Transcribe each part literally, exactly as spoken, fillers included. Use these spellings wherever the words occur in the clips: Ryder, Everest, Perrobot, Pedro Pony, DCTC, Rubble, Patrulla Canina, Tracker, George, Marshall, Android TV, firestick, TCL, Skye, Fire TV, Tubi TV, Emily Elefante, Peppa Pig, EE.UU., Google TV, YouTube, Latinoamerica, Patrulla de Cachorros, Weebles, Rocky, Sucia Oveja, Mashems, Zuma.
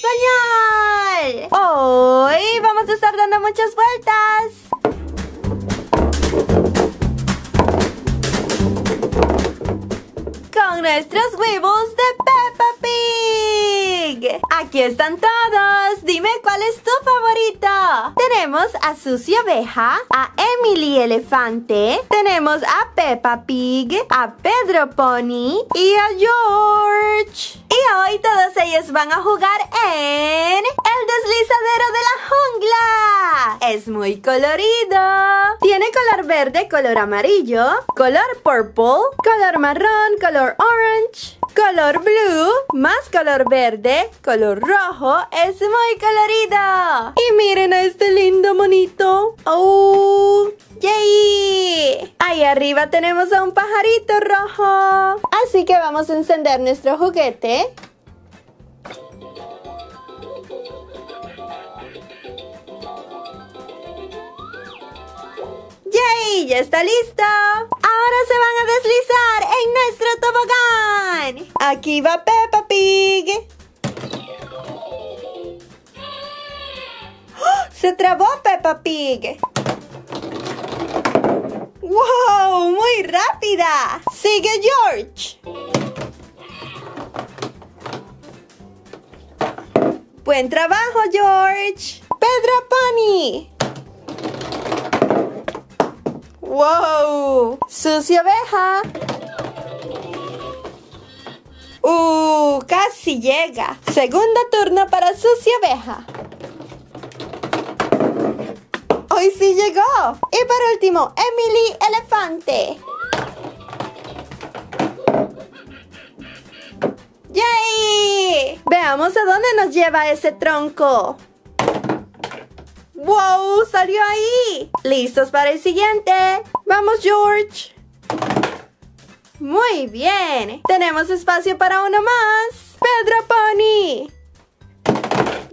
español. Hoy vamos a estar dando muchas vueltas con nuestros Weebles de Peppa Pig. Aquí están todos. Dime cuál es tu favorito. Tenemos a Sucia Oveja, a Emily Elefante, tenemos a Peppa Pig, a Pedro Pony y a George. Y hoy todos ellos van a jugar en el deslizadero de la jungla. Es muy colorido. Tiene color verde, color amarillo, color purple, color marrón, color orange, color blue, más color verde, color rojo. Es muy colorido. Y miren a este lindo monito. ¡Oh! ¡Yay! Ahí arriba tenemos a un pajarito rojo. Así que vamos a encender nuestro juguete. ¡Yay! ¡Ya está listo! Ahora se van a deslizar en nuestro tobogán. Aquí va Peppa Pig. ¡Oh! ¡Se trabó Peppa Pig! ¡Wow! ¡Muy rápida! ¡Sigue George! ¡Buen trabajo, George! ¡Pedro Pony! ¡Wow! ¡Sucia Oveja! ¡Uh! ¡Casi llega! Segundo turno para Sucia Oveja. ¡Hoy sí llegó! Y por último, Emily Elefante. ¡Yay! Veamos a dónde nos lleva ese tronco. ¡Wow! ¡Salió ahí! ¿Listos para el siguiente? ¡Vamos, George! ¡Muy bien! Tenemos espacio para uno más. ¡Pedro Pony!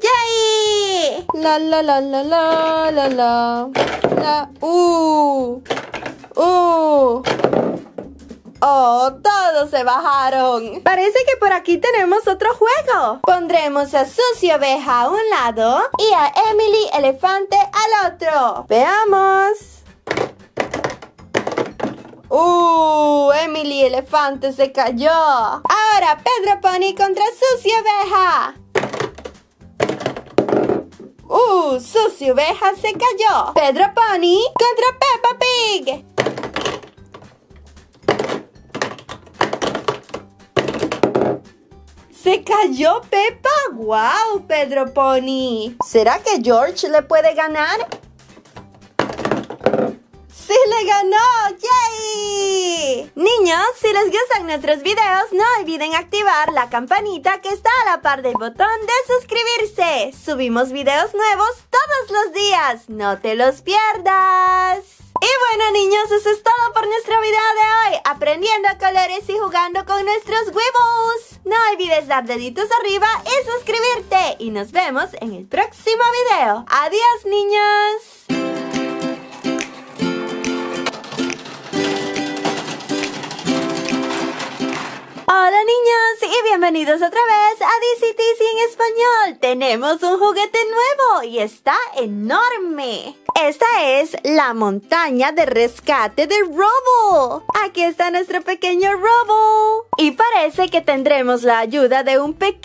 ¡Yay! La la la la la la la la. ¡Uh! ¡Uh! ¡Oh! ¡Todos se bajaron! Parece que por aquí tenemos otro juego. Pondremos a Sucia Oveja a un lado y a Emily Elefante al otro. ¡Veamos! ¡Uh! ¡Emily Elefante se cayó! Ahora Pedro Pony contra Sucia Oveja. ¡Uh! Sucia Oveja se cayó. Pedro Pony contra Peppa Pig. ¡Se cayó Peppa! ¡Wow, Pedro Pony! ¿Será que George le puede ganar? ¡Sí le ganó! ¡Yay! Niños, si les gustan nuestros videos, no olviden activar la campanita que está a la par del botón de suscribirse. Subimos videos nuevos todos los días. ¡No te los pierdas! Y bueno, niños, eso es todo por nuestro video de hoy. Aprendiendo colores y jugando con nuestros Weebles. No olvides dar deditos arriba y suscribirte. Y nos vemos en el próximo video. ¡Adiós, niños! Hola niños y bienvenidos otra vez a D C T C en español. Tenemos un juguete nuevo y está enorme. Esta es la montaña de rescate de Rubble. Aquí está nuestro pequeño Rubble. Y parece que tendremos la ayuda de un pequeño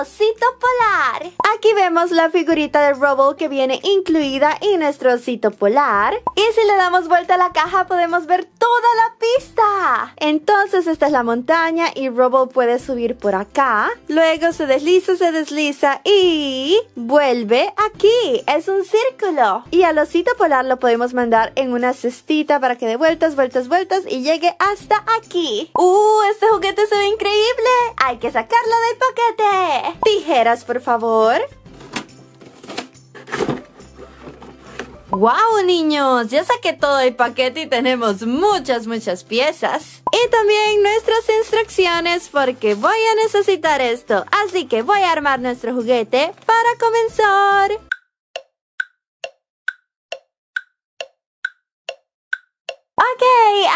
osito polar. Aquí vemos la figurita de Rubble que viene incluida en nuestro osito polar. Y si le damos vuelta a la caja podemos ver toda la pista. Entonces esta es la montaña y Rubble puede subir por acá. Luego se desliza, se desliza y vuelve aquí. Es un círculo. Y al osito polar lo podemos mandar en una cestita para que dé vueltas, vueltas, vueltas y llegue hasta aquí. ¡Uh! Este juguete se ve increíble. Hay que sacarlo del paquete. Tijeras, por favor. ¡Wow, niños! Ya saqué todo el paquete y tenemos muchas, muchas piezas. Y también nuestras instrucciones porque voy a necesitar esto. Así que voy a armar nuestro juguete para comenzar. Ok,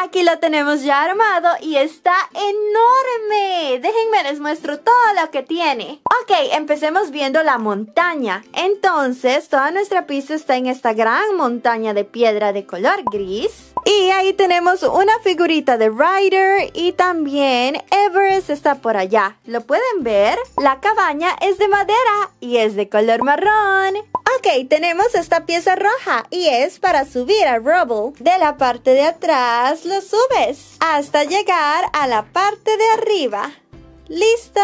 aquí lo tenemos ya armado y está enorme. Déjenme les muestro todo lo que tiene. Ok, empecemos viendo la montaña. Entonces, toda nuestra pista está en esta gran montaña de piedra de color gris. Y ahí tenemos una figurita de Ryder y también Everest está por allá. ¿Lo pueden ver? La cabaña es de madera y es de color marrón. Ok, tenemos esta pieza roja y es para subir a Rubble. De la parte de atrás lo subes hasta llegar a la parte de arriba. ¡Listo!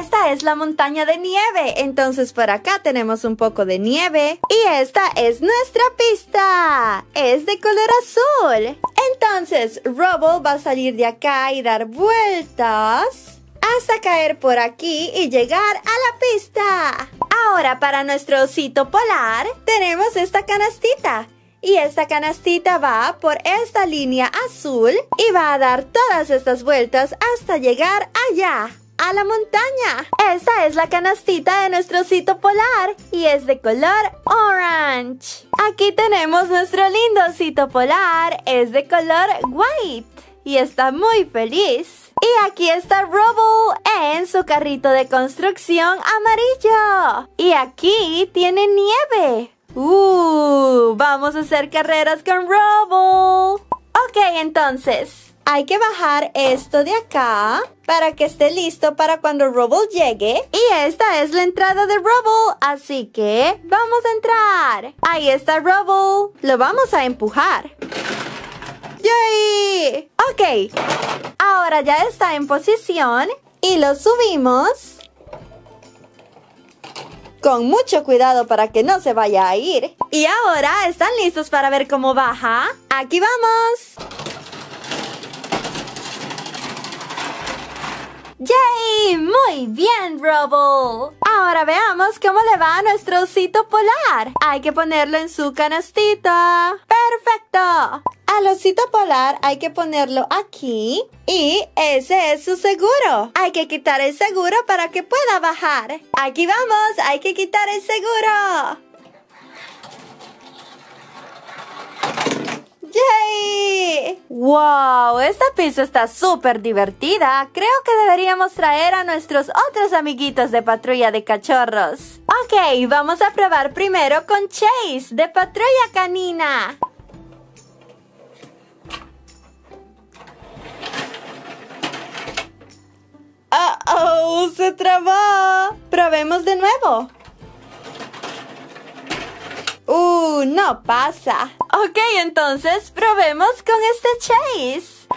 Esta es la montaña de nieve, entonces por acá tenemos un poco de nieve. Y esta es nuestra pista, es de color azul. Entonces Rubble va a salir de acá y dar vueltas hasta caer por aquí y llegar a la pista. Ahora para nuestro osito polar tenemos esta canastita. Y esta canastita va por esta línea azul y va a dar todas estas vueltas hasta llegar allá, a la montaña. Esta es la canastita de nuestro osito polar y es de color orange. Aquí tenemos nuestro lindo osito polar, es de color white y está muy feliz. Y aquí está Rubble en su carrito de construcción amarillo. Y aquí tiene nieve. ¡Uh! Vamos a hacer carreras con Rubble. Ok, entonces hay que bajar esto de acá para que esté listo para cuando Rubble llegue. Y esta es la entrada de Rubble, así que vamos a entrar. Ahí está Rubble. Lo vamos a empujar. ¡Yay! Ok, ahora ya está en posición y lo subimos. Con mucho cuidado para que no se vaya a ir. Y ahora, ¿están listos para ver cómo baja? ¡Aquí vamos! ¡Yay! ¡Muy bien, Rubble! Ahora veamos cómo le va a nuestro osito polar. Hay que ponerlo en su canastita. ¡Perfecto! Al osito polar hay que ponerlo aquí y ese es su seguro. Hay que quitar el seguro para que pueda bajar. ¡Aquí vamos! ¡Hay que quitar el seguro! ¡Yay! ¡Wow! Esta pista está súper divertida. Creo que deberíamos traer a nuestros otros amiguitos de Patrulla de Cachorros. Ok, vamos a probar primero con Chase de Patrulla Canina. ¡Oh, oh! ¡Se trabó! Probemos de nuevo. ¡Uh! ¡No pasa! Ok, entonces probemos con este Chase.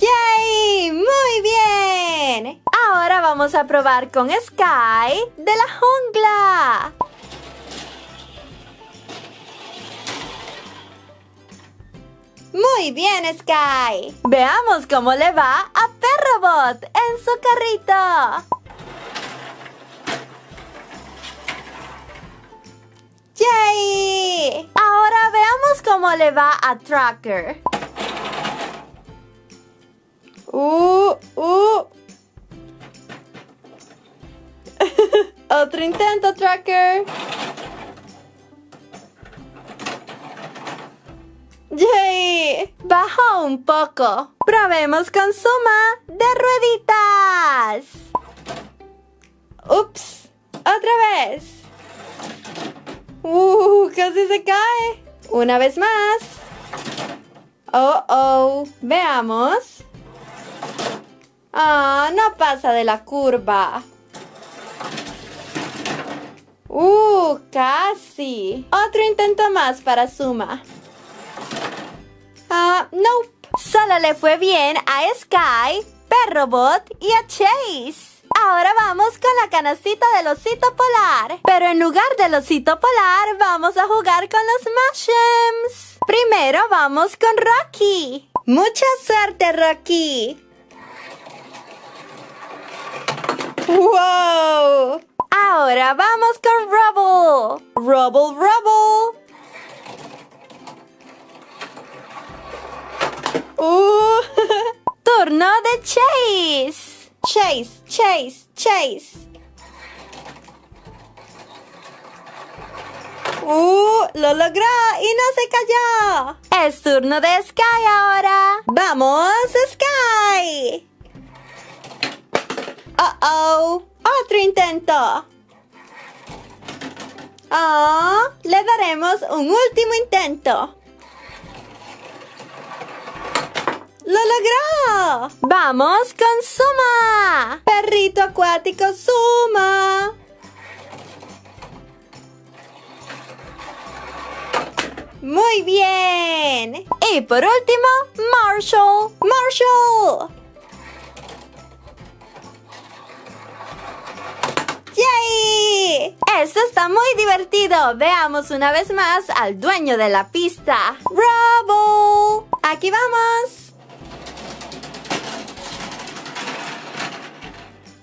¡Yay! ¡Muy bien! Ahora vamos a probar con Skye de la jungla. ¡Muy bien, Skye! Veamos cómo le va a Perrobot en su carrito. ¡Yay! Ahora veamos cómo le va a Tracker. ¡Uh! ¡Uh! Otro intento, Tracker. ¡Yay! Bajó un poco. Probemos con Zuma de rueditas. ¡Ups! ¡Otra vez! ¡Uh! ¡Casi se cae! ¡Una vez más! ¡Oh, oh! ¡Veamos! ¡Ah! Oh, ¡no pasa de la curva! ¡Uh! ¡Casi! Otro intento más para Zuma. ¡Ah! Uh, ¡Nope! Solo le fue bien a Skye, Perrobot y a Chase. Ahora vamos con la canastita del osito polar. Pero en lugar del osito polar, vamos a jugar con los Mashems. Primero vamos con Rocky. ¡Mucha suerte, Rocky! ¡Wow! Ahora vamos con Rubble. ¡Rubble, Rubble! ¡Uh! ¡Turno de Chase! Chase, Chase, Chase. ¡Uh! ¡Lo logró! ¡Y no se cayó! ¡Es turno de Skye ahora! ¡Vamos, Skye! ¡Oh, oh! ¡Otro intento! ¡Oh! ¡Le daremos un último intento! ¡Lo logró! ¡Vamos con Zuma! ¡Perrito acuático Zuma! ¡Muy bien! Y por último, Marshall. ¡Marshall! ¡Yay! ¡Esto está muy divertido! Veamos una vez más al dueño de la pista. ¡Rubble! ¡Aquí vamos!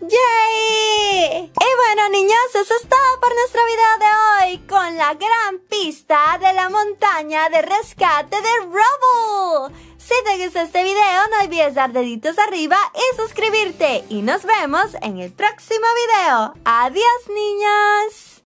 ¡Yay! Y bueno, niños, eso es todo por nuestro video de hoy con la gran pista de la montaña de rescate de Rubble. Si te gustó este video, no olvides dar deditos arriba y suscribirte. Y nos vemos en el próximo video. ¡Adiós, niños!